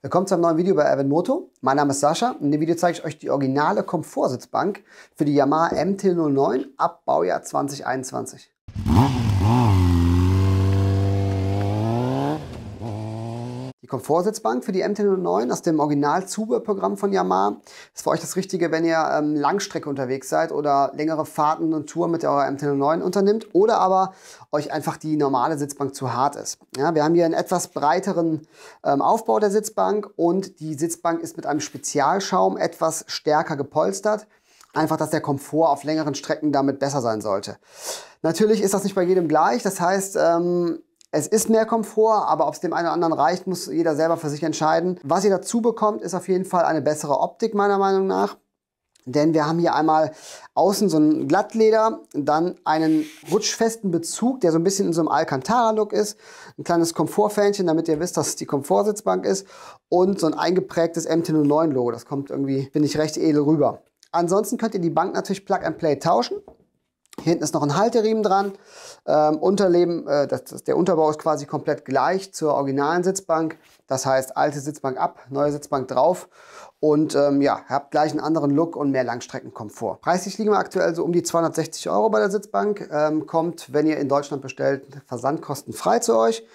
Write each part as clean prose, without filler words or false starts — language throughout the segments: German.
Willkommen zu einem neuen Video bei RWN Moto. Mein Name ist Sascha und in dem Video zeige ich euch die originale Komfortsitzbank für die Yamaha MT09 ab Baujahr 2021. Die Komfortsitzbank für die MT09 aus dem Original-Zubehörprogramm von Yamaha ist für euch das Richtige, wenn ihr Langstrecke unterwegs seid oder längere Fahrten und Touren mit eurer MT09 unternimmt oder aber euch einfach die normale Sitzbank zu hart ist. Ja, wir haben hier einen etwas breiteren Aufbau der Sitzbank und die Sitzbank ist mit einem Spezialschaum etwas stärker gepolstert. Einfach, dass der Komfort auf längeren Strecken damit besser sein sollte. Natürlich ist das nicht bei jedem gleich, das heißt, es ist mehr Komfort, aber ob es dem einen oder anderen reicht, muss jeder selber für sich entscheiden. Was ihr dazu bekommt, ist auf jeden Fall eine bessere Optik meiner Meinung nach. Denn wir haben hier einmal außen so ein Glattleder, dann einen rutschfesten Bezug, der so ein bisschen in so einem Alcantara-Look ist. Ein kleines Komfortfähnchen, damit ihr wisst, dass es die Komfortsitzbank ist. Und so ein eingeprägtes MT09-Logo. Das kommt irgendwie, finde ich, recht edel rüber. Ansonsten könnt ihr die Bank natürlich Plug-and-Play tauschen. Hier hinten ist noch ein Halteriemen dran. Der Unterbau ist quasi komplett gleich zur originalen Sitzbank. Das heißt, alte Sitzbank ab, neue Sitzbank drauf. Und ja, habt gleich einen anderen Look und mehr Langstreckenkomfort. Preislich liegen wir aktuell so um die 260 Euro bei der Sitzbank. Kommt, wenn ihr in Deutschland bestellt, versandkostenfrei zu euch.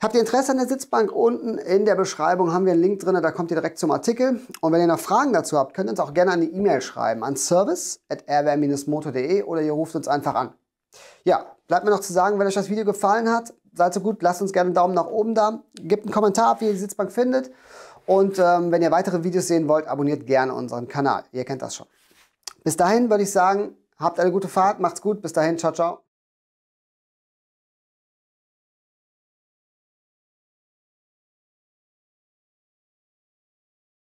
Habt ihr Interesse an der Sitzbank? Unten in der Beschreibung haben wir einen Link drin, da kommt ihr direkt zum Artikel. Und wenn ihr noch Fragen dazu habt, könnt ihr uns auch gerne eine E-Mail schreiben an service@rwn-moto.de oder ihr ruft uns einfach an. Ja, bleibt mir noch zu sagen, wenn euch das Video gefallen hat, seid so gut, lasst uns gerne einen Daumen nach oben da, gebt einen Kommentar ab, wie ihr die Sitzbank findet. Und wenn ihr weitere Videos sehen wollt, abonniert gerne unseren Kanal. Ihr kennt das schon. Bis dahin würde ich sagen, habt eine gute Fahrt, macht's gut, bis dahin, ciao, ciao.